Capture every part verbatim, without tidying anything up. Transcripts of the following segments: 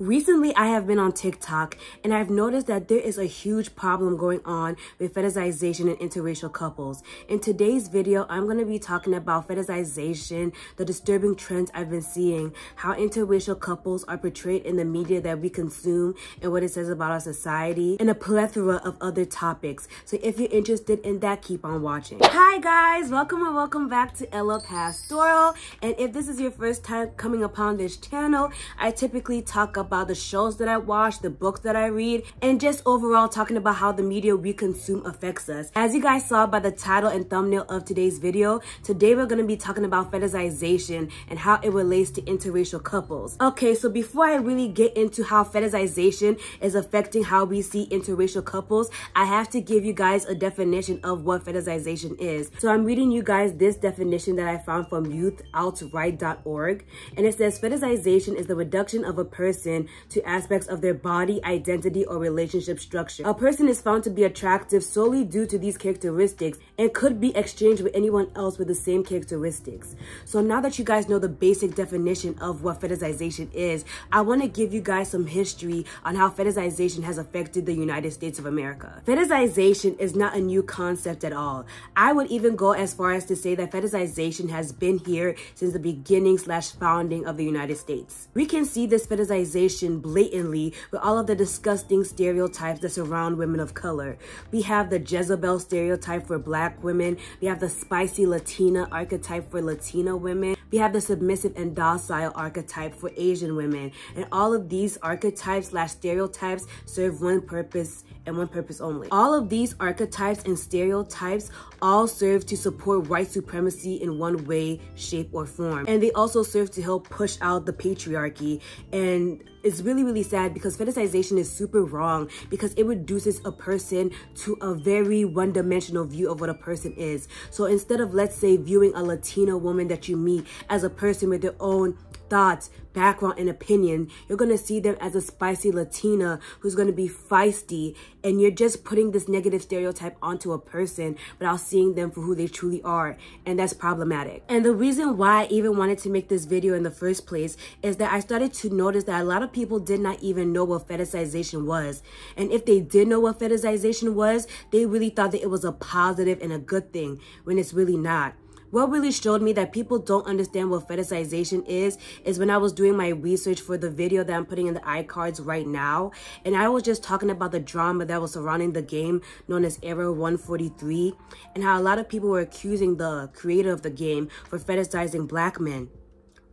Recently, I have been on TikTok and I've noticed that there is a huge problem going on with fetishization in interracial couples. In today's video, I'm going to be talking about fetishization, the disturbing trends I've been seeing, how interracial couples are portrayed in the media that we consume and what it says about our society, and a plethora of other topics. So if you're interested in that, keep on watching. Hi guys, welcome and welcome back to Ella Pastoral. And if this is your first time coming upon this channel, I typically talk about about the shows that I watch, the books that I read, and just overall talking about how the media we consume affects us. As you guys saw by the title and thumbnail of today's video, today we're going to be talking about fetishization and how it relates to interracial couples. Okay, so before I really get into how fetishization is affecting how we see interracial couples, I have to give you guys a definition of what fetishization is. So I'm reading you guys this definition that I found from youth outright dot org, and it says fetishization is the reduction of a person to aspects of their body, identity, or relationship structure. A person is found to be attractive solely due to these characteristics and could be exchanged with anyone else with the same characteristics. So now that you guys know the basic definition of what fetishization is, I want to give you guys some history on how fetishization has affected the United States of America. Fetishization is not a new concept at all. I would even go as far as to say that fetishization has been here since the beginning slash founding of the United States. We can see this fetishization blatantly with all of the disgusting stereotypes that surround women of color. We have the Jezebel stereotype for black women, we have the spicy Latina archetype for Latina women, we have the submissive and docile archetype for Asian women, and all of these archetypes slash stereotypes serve one purpose and one purpose only. All of these archetypes and stereotypes all serve to support white supremacy in one way, shape, or form, and they also serve to help push out the patriarchy. And it's really, really sad because fetishization is super wrong because it reduces a person to a very one-dimensional view of what a person is. So instead of, let's say, viewing a Latina woman that you meet as a person with their own thoughts, background, and opinion, you're going to see them as a spicy Latina who's going to be feisty, and you're just putting this negative stereotype onto a person without seeing them for who they truly are, and that's problematic. And the reason why I even wanted to make this video in the first place is that I started to notice that a lot of people did not even know what fetishization was, and if they did know what fetishization was, they really thought that it was a positive and a good thing when it's really not. What really showed me that people don't understand what fetishization is, is when I was doing my research for the video that I'm putting in the iCards right now, and I was just talking about the drama that was surrounding the game known as Era one forty-three, and how a lot of people were accusing the creator of the game for fetishizing black men,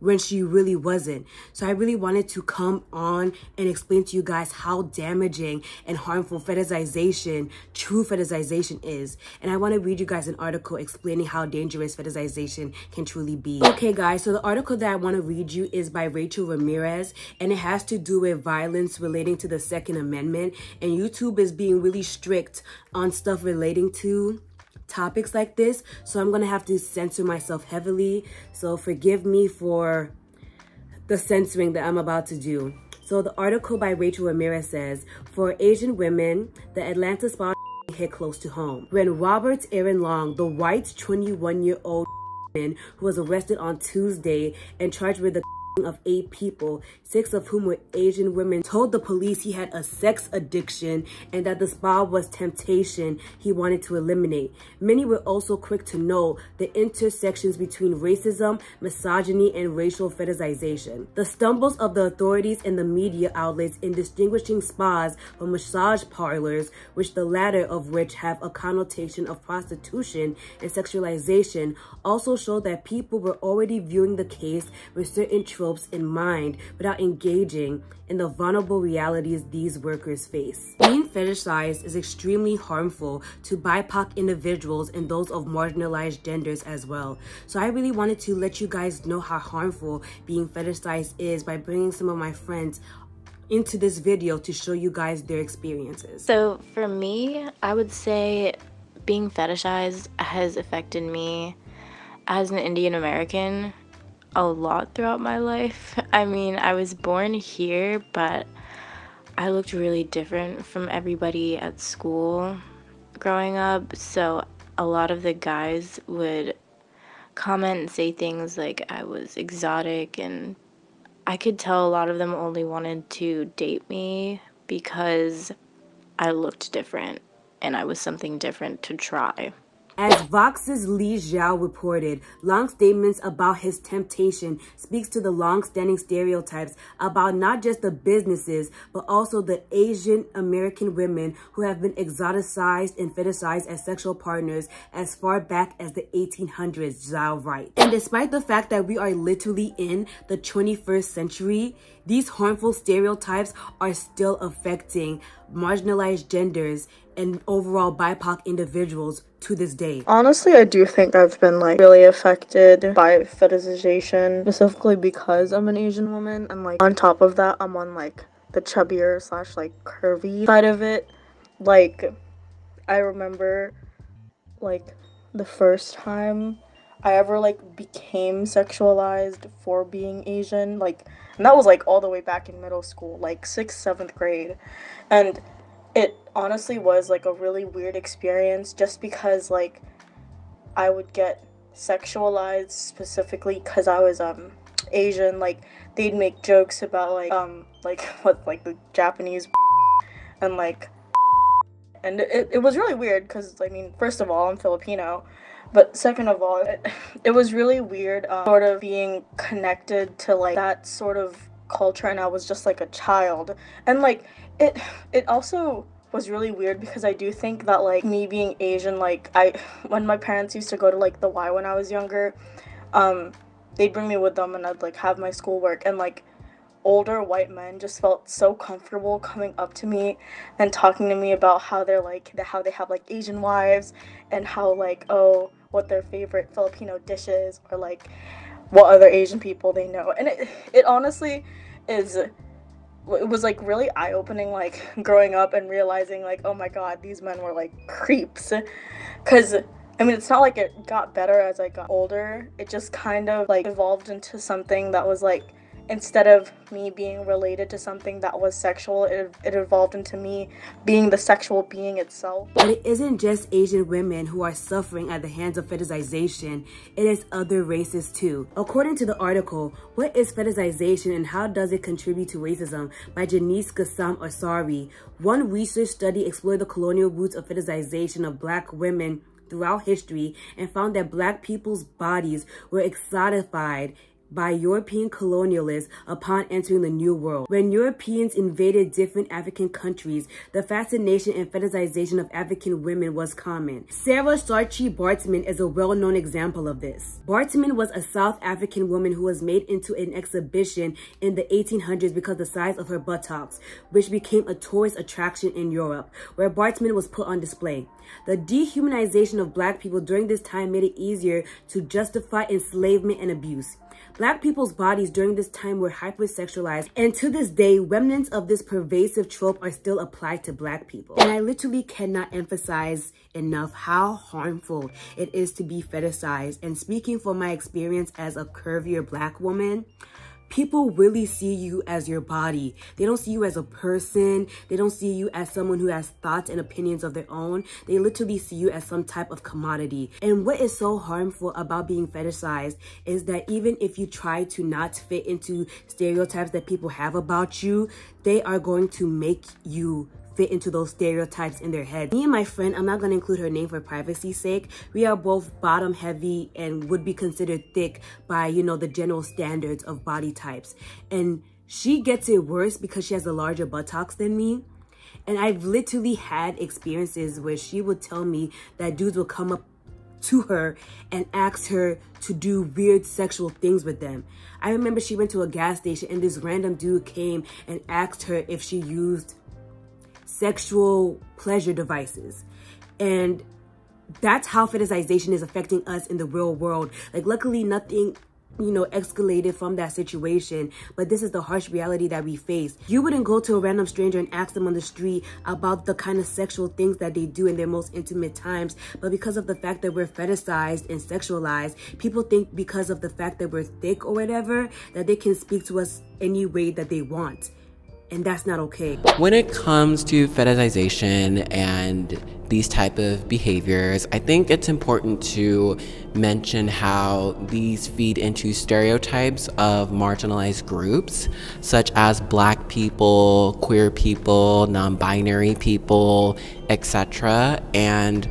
when she really wasn't. So I really wanted to come on and explain to you guys how damaging and harmful fetishization, true fetishization is. And I want to read you guys an article explaining how dangerous fetishization can truly be. Okay guys, so the article that I want to read you is by Rachel Ramirez, and it has to do with violence relating to the Second Amendment. And YouTube is being really strict on stuff relating to topics like this, so I'm gonna have to censor myself heavily, so forgive me for the censoring that I'm about to do. So the article by Rachel Ramirez says, for Asian women, the Atlanta spot hit close to home when Robert Aaron Long, the white twenty-one year old man who was arrested on Tuesday and charged with the of eight people, six of whom were Asian women, told the police he had a sex addiction and that the spa was temptation he wanted to eliminate. Many were also quick to know the intersections between racism, misogyny, and racial fetishization. The stumbles of the authorities and the media outlets in distinguishing spas from massage parlors, which the latter of which have a connotation of prostitution and sexualization, also show that people were already viewing the case with certain tropes in mind without engaging in the vulnerable realities these workers face. Being fetishized is extremely harmful to B I P O C individuals and those of marginalized genders as well. So I really wanted to let you guys know how harmful being fetishized is by bringing some of my friends into this video to show you guys their experiences. So for me, I would say being fetishized has affected me as an Indian American a lot throughout my life. I mean, I was born here, but I looked really different from everybody at school growing up, so a lot of the guys would comment and say things like I was exotic and I could tell a lot of them only wanted to date me because I looked different and I was something different to try. As Vox's Li Zhao reported, Long's statements about his temptation speaks to the long-standing stereotypes about not just the businesses, but also the Asian American women who have been exoticized and fetishized as sexual partners as far back as the eighteen hundreds, Zhao writes. And despite the fact that we are literally in the twenty-first century, these harmful stereotypes are still affecting marginalized genders and overall B I P O C individuals to this day. Honestly, I do think I've been like really affected by fetishization, specifically because I'm an Asian woman, and like on top of that, I'm on like the chubbier slash like curvy side of it. Like, I remember like the first time I ever like became sexualized for being Asian, like, and that was like all the way back in middle school, like sixth, seventh grade, and it honestly was like a really weird experience just because like I would get sexualized specifically because I was um Asian. Like, they'd make jokes about like um like what like the Japanese and like, and it, it was really weird because I mean, first of all, I'm Filipino, but second of all, it, it was really weird um, sort of being connected to like that sort of culture, and I was just like a child. And like it it also was really weird because I do think that like me being Asian, like I when my parents used to go to like the Y when I was younger, um they'd bring me with them and I'd like have my schoolwork, and like older white men just felt so comfortable coming up to me and talking to me about how they're like the, how they have like Asian wives and how like, oh, what their favorite Filipino dish is, or like what other Asian people they know. And it, it honestly is, it was like really eye-opening, like growing up and realizing like, oh my god, these men were like creeps. Because I mean, it's not like it got better as I got older, it just kind of like evolved into something that was like, instead of me being related to something that was sexual, it, it evolved into me being the sexual being itself. But it isn't just Asian women who are suffering at the hands of fetishization, it is other races too. According to the article, What is Fetishization and How Does It Contribute to Racism? By Janice Gassam Asari, one research study explored the colonial roots of fetishization of black women throughout history and found that black people's bodies were exotified by European colonialists upon entering the New World. When Europeans invaded different African countries, the fascination and fetishization of African women was common. Sarah Saartjie Baartman is a well-known example of this. Baartman was a South African woman who was made into an exhibition in the eighteen hundreds because of the size of her buttocks, which became a tourist attraction in Europe, where Baartman was put on display. The dehumanization of black people during this time made it easier to justify enslavement and abuse. Black people's bodies during this time were hypersexualized, and to this day, remnants of this pervasive trope are still applied to black people. And I literally cannot emphasize enough how harmful it is to be fetishized. And speaking from my experience as a curvier black woman, people really see you as your body. They don't see you as a person. They don't see you as someone who has thoughts and opinions of their own. They literally see you as some type of commodity. And what is so harmful about being fetishized is that even if you try to not fit into stereotypes that people have about you, they are going to make you fit into those stereotypes in their head. Me and my friend, I'm not going to include her name for privacy's sake, we are both bottom heavy and would be considered thick by, you know, the general standards of body types. And she gets it worse because she has a larger buttocks than me. And I've literally had experiences where she would tell me that dudes will come up to her and asked her to do weird sexual things with them. I remember she went to a gas station and this random dude came and asked her if she used sexual pleasure devices. And that's how fetishization is affecting us in the real world. Like, luckily nothing, you know, escalated from that situation, but this is the harsh reality that we face. You wouldn't go to a random stranger and ask them on the street about the kind of sexual things that they do in their most intimate times, but because of the fact that we're fetishized and sexualized, people think because of the fact that we're thick or whatever, that they can speak to us any way that they want. and that's not okay. When it comes to fetishization and these type of behaviors, I think it's important to mention how these feed into stereotypes of marginalized groups, such as Black people, queer people, non-binary people, et cetera. And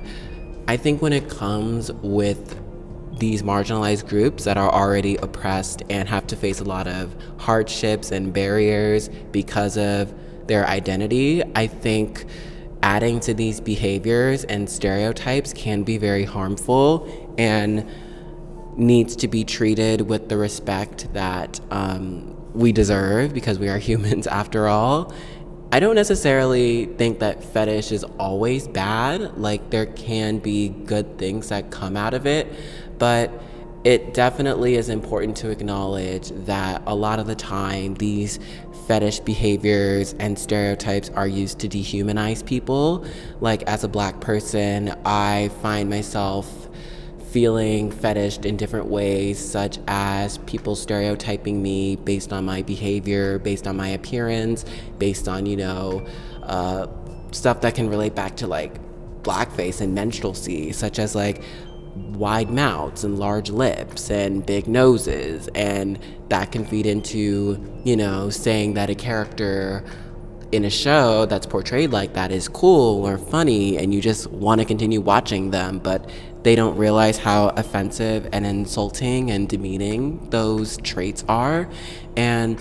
I think when it comes with these marginalized groups that are already oppressed and have to face a lot of hardships and barriers because of their identity, I think adding to these behaviors and stereotypes can be very harmful and needs to be treated with the respect that um, we deserve, because we are humans after all. I don't necessarily think that fetish is always bad. Like, there can be good things that come out of it, but it definitely is important to acknowledge that a lot of the time these fetish behaviors and stereotypes are used to dehumanize people. Like, as a Black person, I find myself feeling fetished in different ways, such as people stereotyping me based on my behavior, based on my appearance, based on, you know, uh, stuff that can relate back to like blackface and menstrualcy, such as like wide mouths and large lips and big noses. And that can feed into, you know, saying that a character in a show that's portrayed like that is cool or funny, and you just want to continue watching them, but they don't realize how offensive and insulting and demeaning those traits are. And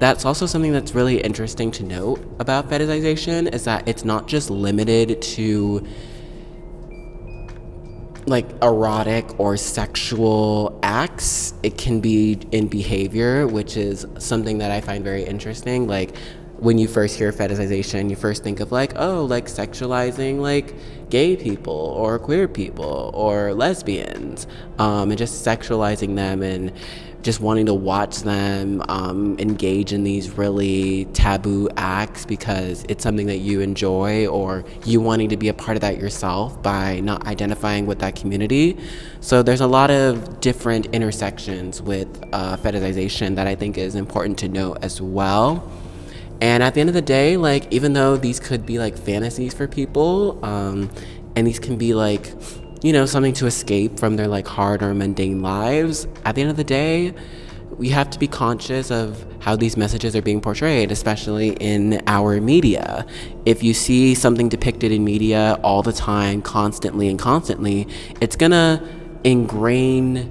that's also something that's really interesting to note about fetishization, is that it's not just limited to like erotic or sexual acts. It can be in behavior, which is something that I find very interesting. Like, when you first hear fetishization, you first think of like, oh, like sexualizing like gay people or queer people or lesbians, um, and just sexualizing them and just wanting to watch them um, engage in these really taboo acts because it's something that you enjoy, or you wanting to be a part of that yourself by not identifying with that community. So there's a lot of different intersections with uh, fetishization that I think is important to note as well. And at the end of the day, like, even though these could be like fantasies for people, um, and these can be like, you know, something to escape from their like hard or mundane lives, at the end of the day, we have to be conscious of how these messages are being portrayed, especially in our media. If you see something depicted in media all the time, constantly and constantly, it's gonna ingrain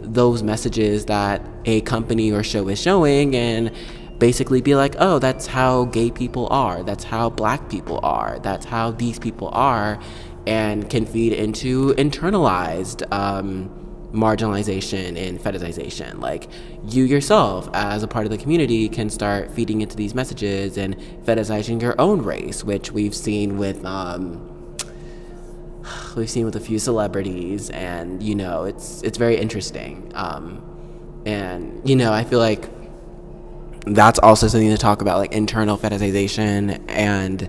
those messages that a company or show is showing, and basically be like, oh, that's how gay people are, that's how Black people are, that's how these people are, and can feed into internalized um, marginalization and fetishization. Like, you yourself as a part of the community can start feeding into these messages and fetishizing your own race, which we've seen with um, we've seen with a few celebrities, and you know, it's it's very interesting. Um, and you know, I feel like that's also something to talk about, like internal fetishization, and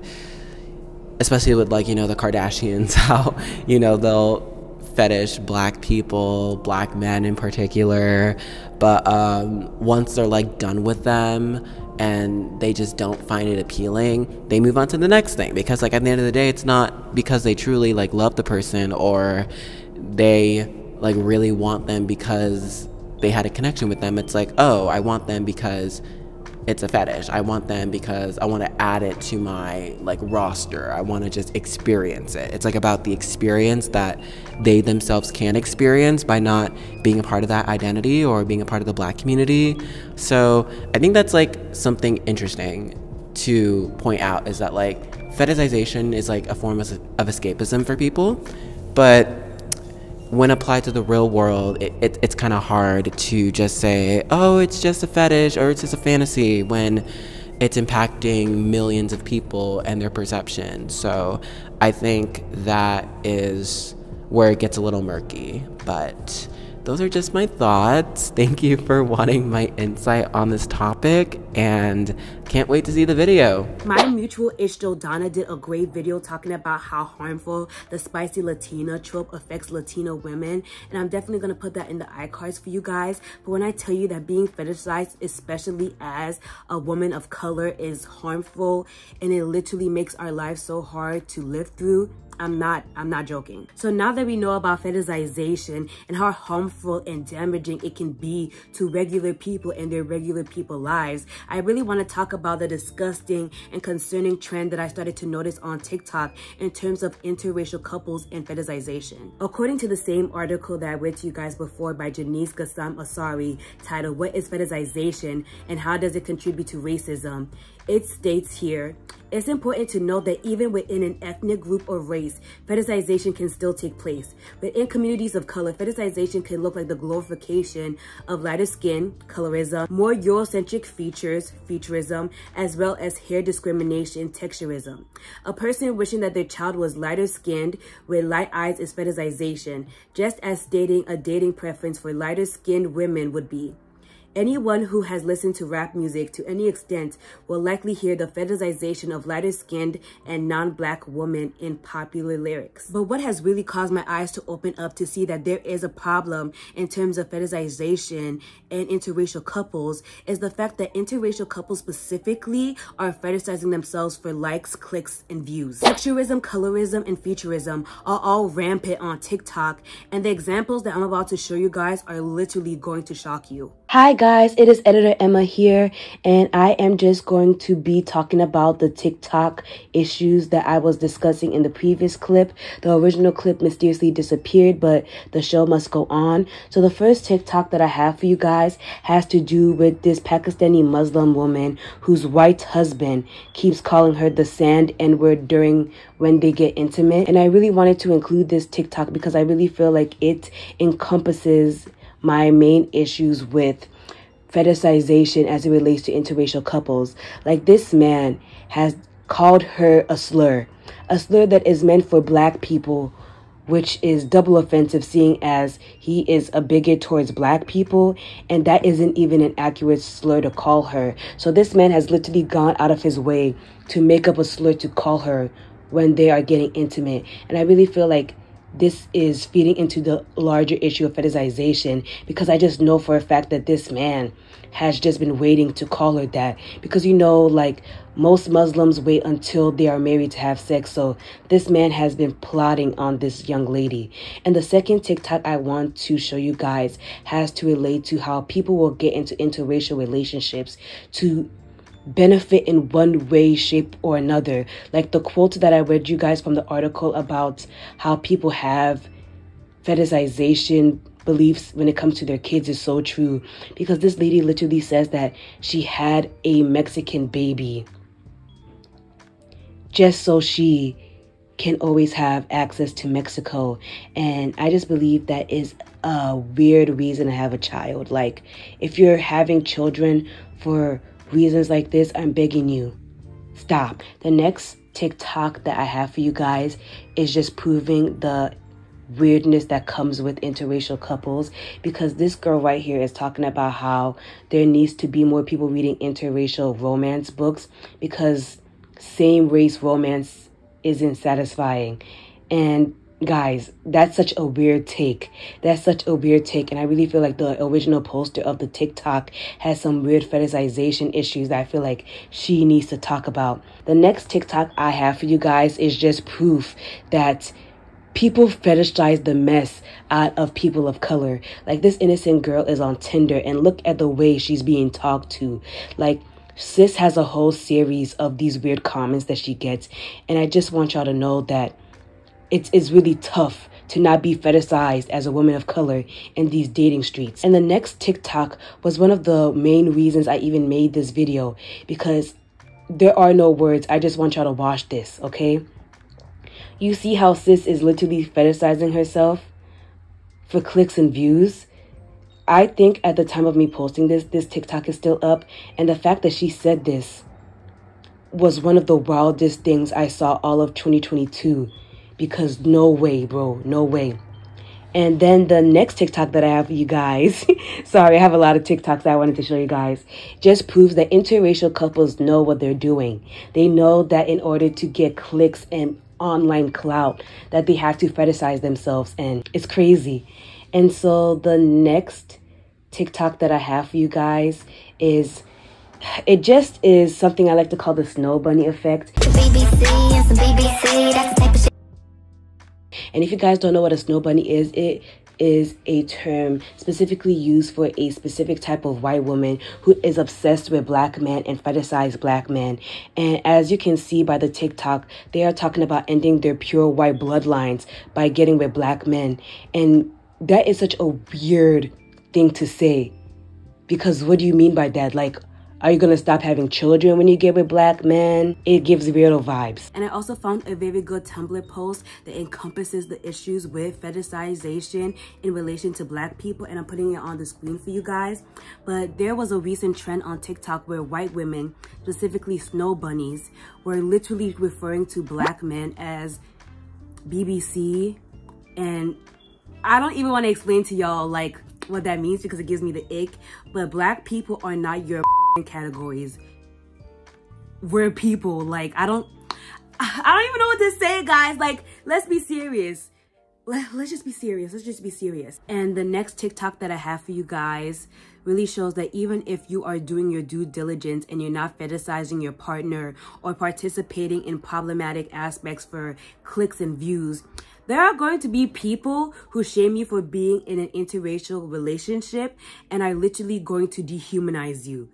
especially with like, you know, the Kardashians, how, you know, they'll fetish Black people, Black men in particular, but um, once they're like done with them and they just don't find it appealing, they move on to the next thing, because like at the end of the day, it's not because they truly like love the person, or they like really want them because they had a connection with them. It's like, oh, I want them because it's a fetish. I want them because I want to add it to my like roster. I want to just experience it. It's like about the experience that they themselves can experience by not being a part of that identity or being a part of the Black community. So I think that's like something interesting to point out, is that like fetishization is like a form of, of escapism for people, but when applied to the real world, it, it, it's kind of hard to just say, oh, it's just a fetish or it's just a fantasy, when it's impacting millions of people and their perception. So I think that is where it gets a little murky, but those are just my thoughts. Thank you for wanting my insight on this topic, and can't wait to see the video. My mutual ish Jodonna did a great video talking about how harmful the spicy Latina trope affects Latina women, and I'm definitely going to put that in the iCards for you guys. But when I tell you that being fetishized, especially as a woman of color, is harmful, and it literally makes our lives so hard to live through, I'm not, I'm not joking. So now that we know about fetishization and how harmful and damaging it can be to regular people and their regular people lives, I really want to talk about the disgusting and concerning trend that I started to notice on TikTok in terms of interracial couples and fetishization. According to the same article that I read to you guys before by Janice Gassam Asari, titled "What is Fetishization and How Does It Contribute to Racism?", it states here, it's important to note that even within an ethnic group or race, fetishization can still take place. Within communities of color, fetishization can look like the glorification of lighter skin, colorism, more Eurocentric features, featureism, as well as hair discrimination, texturism. A person wishing that their child was lighter skinned with light eyes is fetishization, just as stating a dating preference for lighter skinned women would be. Anyone who has listened to rap music to any extent will likely hear the fetishization of lighter-skinned and non-black women in popular lyrics. But what has really caused my eyes to open up to see that there is a problem in terms of fetishization and interracial couples is the fact that interracial couples specifically are fetishizing themselves for likes, clicks, and views. Texturism, colorism, and featureism are all rampant on TikTok, and the examples that I'm about to show you guys are literally going to shock you. Hi guys, it is editor Emma here, and I am just going to be talking about the TikTok issues that I was discussing in the previous clip. The original clip mysteriously disappeared, but the show must go on. So the first TikTok that I have for you guys has to do with this Pakistani Muslim woman whose white husband keeps calling her the sand N-word during when they get intimate. And I really wanted to include this TikTok because I really feel like it encompasses my main issues with fetishization as it relates to interracial couples. Like, this man has called her a slur, a slur that is meant for black people, which is double offensive seeing as he is a bigot towards black people, and that isn't even an accurate slur to call her. So this man has literally gone out of his way to make up a slur to call her when they are getting intimate. And I really feel like this is feeding into the larger issue of fetishization, because I just know for a fact that this man has just been waiting to call her that, because you know, like, most Muslims wait until they are married to have sex. So this man has been plotting on this young lady. And the second TikTok I want to show you guys has to relate to how people will get into interracial relationships to benefit in one way, shape, or another. Like the quote that I read you guys from the article about how people have fetishization beliefs when it comes to their kids is so true, because this lady literally says that she had a Mexican baby just so she can always have access to Mexico. And I just believe that is a weird reason to have a child. Like, if you're having children for reasons like this, I'm begging you, stop. The next TikTok that I have for you guys is just proving the weirdness that comes with interracial couples, because this girl right here is talking about how there needs to be more people reading interracial romance books, because same race romance isn't satisfying. And guys, that's such a weird take. That's such a weird take. And I really feel like the original poster of the TikTok has some weird fetishization issues that I feel like she needs to talk about. The next TikTok I have for you guys is just proof that people fetishize the mess out of people of color. Like, this innocent girl is on Tinder, and look at the way she's being talked to. Like, sis has a whole series of these weird comments that she gets. And I just want y'all to know that It's, it's really tough to not be fetishized as a woman of color in these dating streets. And the next TikTok was one of the main reasons I even made this video, because there are no words. I just want y'all to watch this, okay? You see how sis is literally fetishizing herself for clicks and views? I think at the time of me posting this, this TikTok is still up, and the fact that she said this was one of the wildest things I saw all of twenty twenty-two. Because no way, bro, no way. And then the next TikTok that I have for you guys, sorry, I have a lot of TikToks that I wanted to show you guys, just proves that interracial couples know what they're doing. They know that in order to get clicks and online clout, that they have to fetishize themselves, and it's crazy. And so the next TikTok that I have for you guys is, it just is something I like to call the snow bunny effect. And if you guys don't know what a snow bunny is, it is a term specifically used for a specific type of white woman who is obsessed with black men and fetishize black men. And as you can see by the TikTok, they are talking about ending their pure white bloodlines by getting with black men. And that is such a weird thing to say, because what do you mean by that? Like, are you gonna stop having children when you get with black men? It gives weirdo vibes. And I also found a very good Tumblr post that encompasses the issues with fetishization in relation to black people, and I'm putting it on the screen for you guys. But there was a recent trend on TikTok where white women, specifically snow bunnies, were literally referring to black men as B B C. And I don't even wanna explain to y'all like what that means, because it gives me the ick, but black people are not your categories. We're people. Like, I don't I don't even know what to say, guys. Like, let's be serious. Let's just be serious. Let's just be serious. And the next TikTok that I have for you guys really shows that even if you are doing your due diligence and you're not fetishizing your partner or participating in problematic aspects for clicks and views, there are going to be people who shame you for being in an interracial relationship and are literally going to dehumanize you.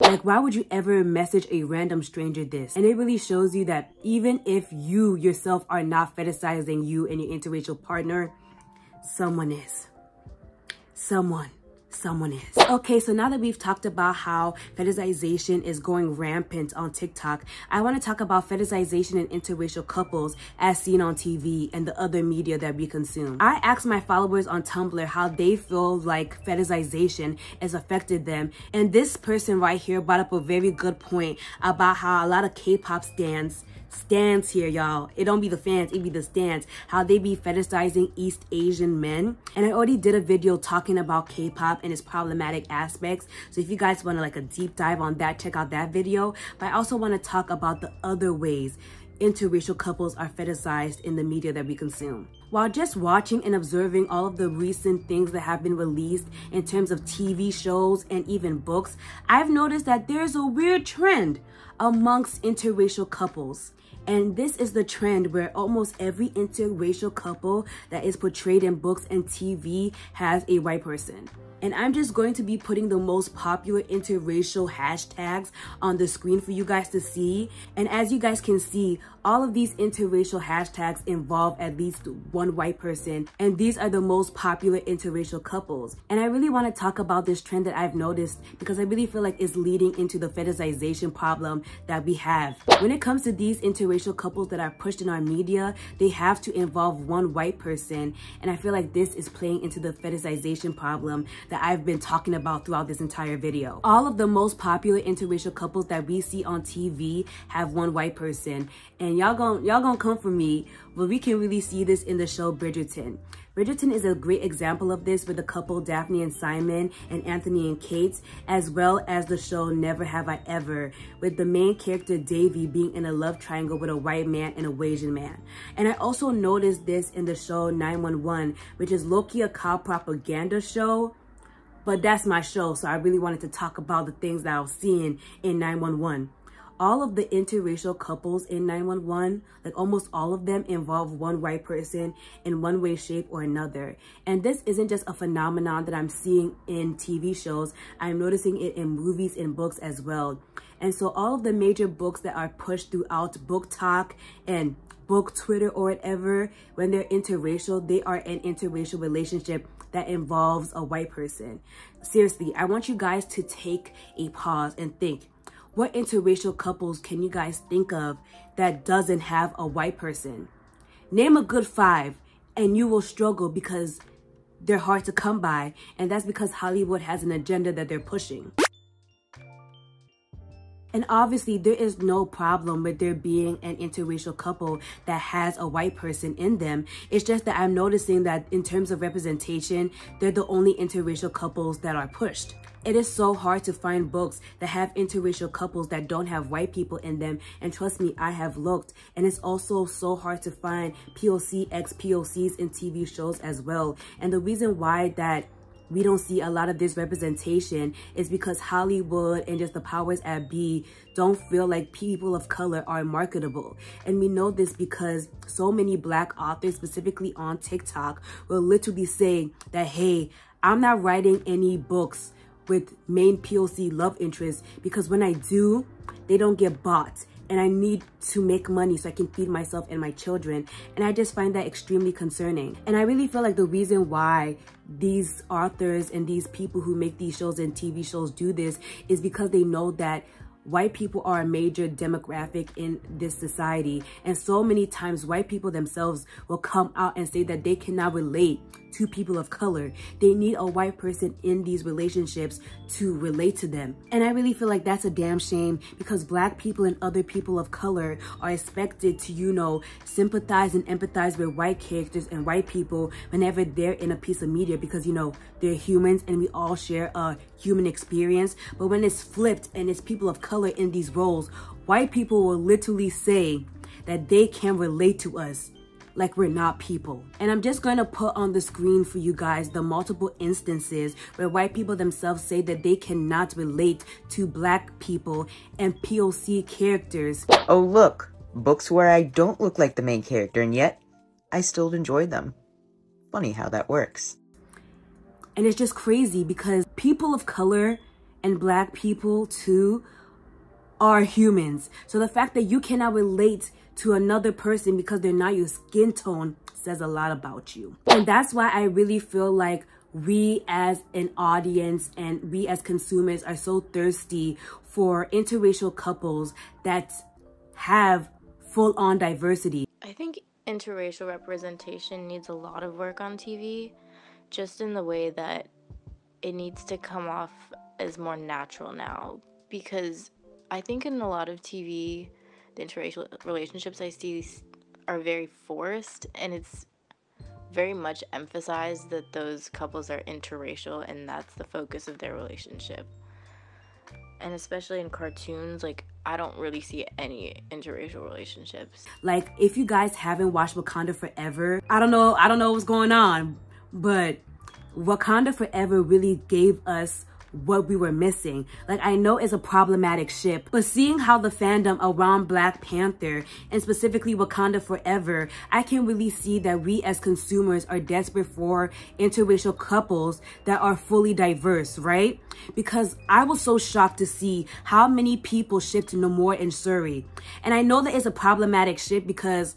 Like, why would you ever message a random stranger this? And it really shows you that even if you yourself are not fetishizing you and your interracial partner, someone is. Someone. Someone is. Okay, so now that we've talked about how fetishization is going rampant on TikTok, I want to talk about fetishization in interracial couples as seen on T V and the other media that we consume. I asked my followers on Tumblr how they feel like fetishization has affected them, and this person right here brought up a very good point about how a lot of K-pop stands stands here, y'all. It don't be the fans, it be the stands, how they be fetishizing East Asian men. And I already did a video talking about K-pop and its problematic aspects, so if you guys want to like a deep dive on that, check out that video. But I also want to talk about the other ways interracial couples are fetishized in the media that we consume. While just watching and observing all of the recent things that have been released in terms of T V shows and even books, I've noticed that there's a weird trend amongst interracial couples. And this is the trend where almost every interracial couple that is portrayed in books and T V has a white person. And I'm just going to be putting the most popular interracial hashtags on the screen for you guys to see. And as you guys can see, all of these interracial hashtags involve at least one white person. And these are the most popular interracial couples. And I really want to talk about this trend that I've noticed, because I really feel like it's leading into the fetishization problem that we have. When it comes to these interracial couples that are pushed in our media, they have to involve one white person. And I feel like this is playing into the fetishization problem that I've been talking about throughout this entire video. All of the most popular interracial couples that we see on T V have one white person, and y'all gon' y'all gon' come for me, but we can really see this in the show Bridgerton. Bridgerton is a great example of this with the couple Daphne and Simon and Anthony and Kate, as well as the show Never Have I Ever, with the main character Davey being in a love triangle with a white man and a Asian man. And I also noticed this in the show nine one one, which is low-key a cop propaganda show, but that's my show, so I really wanted to talk about the things that I was seeing in nine one one. All of the interracial couples in nine one one, like almost all of them, involve one white person in one way, shape, or another. And this isn't just a phenomenon that I'm seeing in T V shows. I'm noticing it in movies and books as well. And so all of the major books that are pushed throughout BookTok and Book Twitter or whatever, when they're interracial, they are an interracial relationship that involves a white person. Seriously, I want you guys to take a pause and think, what interracial couples can you guys think of that doesn't have a white person? Name a good five and you will struggle, because they're hard to come by, and that's because Hollywood has an agenda that they're pushing. And obviously, there is no problem with there being an interracial couple that has a white person in them. It's just that I'm noticing that in terms of representation, they're the only interracial couples that are pushed. It is so hard to find books that have interracial couples that don't have white people in them. And trust me, I have looked. And it's also so hard to find P O C ex-P O Cs in T V shows as well. And the reason why that we don't see a lot of this representation is because Hollywood and just the powers that be don't feel like people of color are marketable. And we know this because so many black authors, specifically on TikTok, will literally say that, hey, I'm not writing any books with main P O C love interests because when I do, they don't get bought. And I need to make money so I can feed myself and my children. And I just find that extremely concerning. And I really feel like the reason why these authors and these people who make these shows and T V shows do this is because they know that white people are a major demographic in this society. And so many times white people themselves will come out and say that they cannot relate to people of color. They need a white person in these relationships to relate to them. And I really feel like that's a damn shame because black people and other people of color are expected to, you know, sympathize and empathize with white characters and white people whenever they're in a piece of media because, you know, they're humans and we all share a human experience. But when it's flipped and it's people of color in these roles, white people will literally say that they can relate to us like we're not people. And I'm just gonna put on the screen for you guys the multiple instances where white people themselves say that they cannot relate to black people and P O C characters. Oh look, books where I don't look like the main character and yet I still enjoy them. Funny how that works. And it's just crazy because people of color and black people too are humans. So the fact that you cannot relate to another person because they're not your skin tone says a lot about you. And that's why I really feel like we as an audience and we as consumers are so thirsty for interracial couples that have full-on diversity. I think interracial representation needs a lot of work on T V, just in the way that it needs to come off as more natural now, because I think in a lot of T V, the interracial relationships I see are very forced, and it's very much emphasized that those couples are interracial and that's the focus of their relationship. And especially in cartoons, like, I don't really see any interracial relationships. Like, if you guys haven't watched Wakanda Forever, I don't know, I don't know what's going on, but Wakanda Forever really gave us what we were missing. Like, I know it's a problematic ship, but seeing how the fandom around Black Panther and specifically Wakanda Forever, I can really see that we as consumers are desperate for interracial couples that are fully diverse, right? Because I was so shocked to see how many people shipped Namor and Suri. And I know that it's a problematic ship because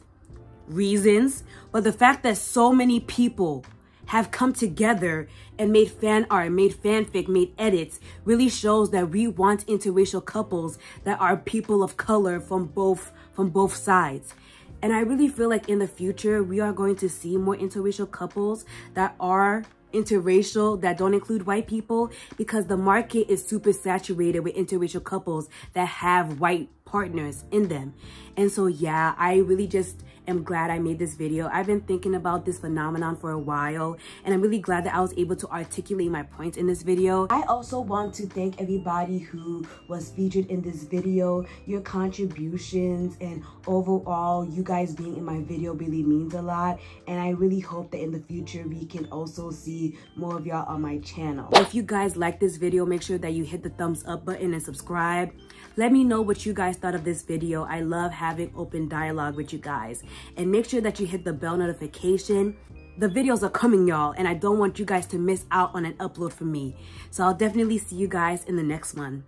reasons, but the fact that so many people have come together and made fan art, made fanfic, made edits, really shows that we want interracial couples that are people of color from both from both sides. And I really feel like in the future, we are going to see more interracial couples that are interracial, that don't include white people, because the market is super saturated with interracial couples that have white partners in them. And so, yeah, I really just am glad I made this video. I've been thinking about this phenomenon for a while, and I'm really glad that I was able to articulate my points in this video. I also want to thank everybody who was featured in this video. Your contributions and overall, you guys being in my video really means a lot, and I really hope that in the future, we can also see more of y'all on my channel. If you guys like this video, make sure that you hit the thumbs up button and subscribe. Let me know what you guys thought of this video. I love having open dialogue with you guys. And make sure that you hit the bell notification. The videos are coming, y'all, and I don't want you guys to miss out on an upload from me. So I'll definitely see you guys in the next one.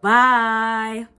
Bye!